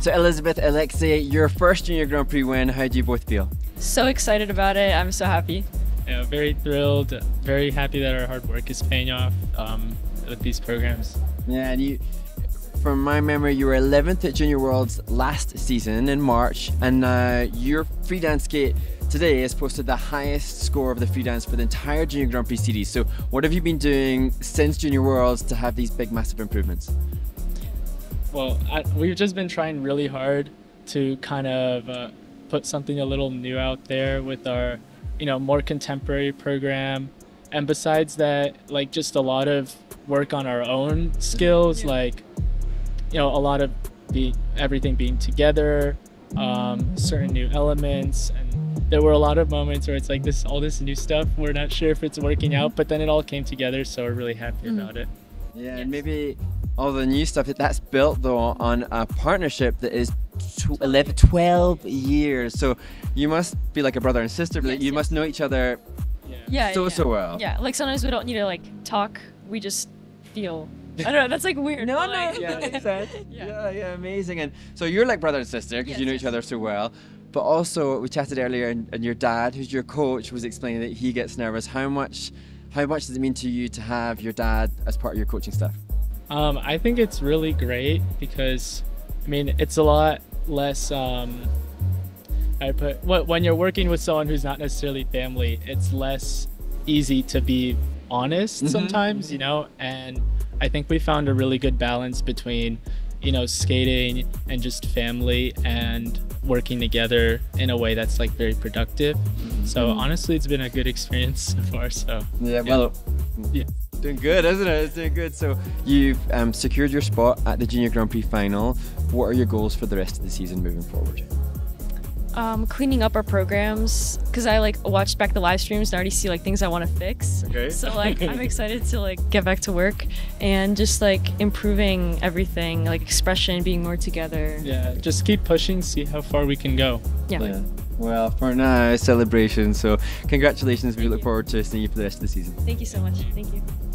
So Elizabeth, Alexei, your first Junior Grand Prix win, how do you both feel? So excited about it, I'm so happy. Yeah, very thrilled, very happy that our hard work is paying off with these programs. Yeah, and you, from my memory, you were 11th at Junior Worlds last season in March, and your free dance skate today has posted the highest score of the free dance for the entire Junior Grand Prix series. So what have you been doing since Junior Worlds to have these big, massive improvements? Well, we've just been trying really hard to kind of put something a little new out there with our more contemporary program, and besides that, like just a lot of work on our own skills, like a lot of everything being together, certain new elements, and there were a lot of moments where it's like all this new stuff, we're not sure if it's working out, but then it all came together, so we're really happy about it. Yeah, and maybe all the new stuff that's built though on a partnership that is 12 years, so you must be like a brother and sister, but yes, you must know each other so well. Yeah, like sometimes we don't need to like talk, we just feel. I don't know, that's like weird. No, no, like, yeah, makes sense. Yeah, amazing. And so you're like brother and sister because you know each other so well, but also we chatted earlier and your dad, who's your coach, was explaining that he gets nervous. How much does it mean to you to have your dad as part of your coaching staff? I think it's really great because, I mean, it's a lot less, when you're working with someone who's not necessarily family, it's less easy to be honest sometimes, and I think we found a really good balance between, skating and just family and working together in a way that's like very productive. So honestly, it's been a good experience so far, so. Yeah, well, yeah. Doing good, isn't it? It's doing good. So you've secured your spot at the Junior Grand Prix final. What are your goals for the rest of the season moving forward? Cleaning up our programs, because I like watched back the live streams and I already see like things I want to fix. Okay. So like I'm excited to like get back to work and just like improving everything, like expression, being more together. Yeah, just keep pushing, see how far we can go. Yeah. Well, for now, celebration. So congratulations. We look forward to seeing you for the rest of the season. Thank you so much. Thank you.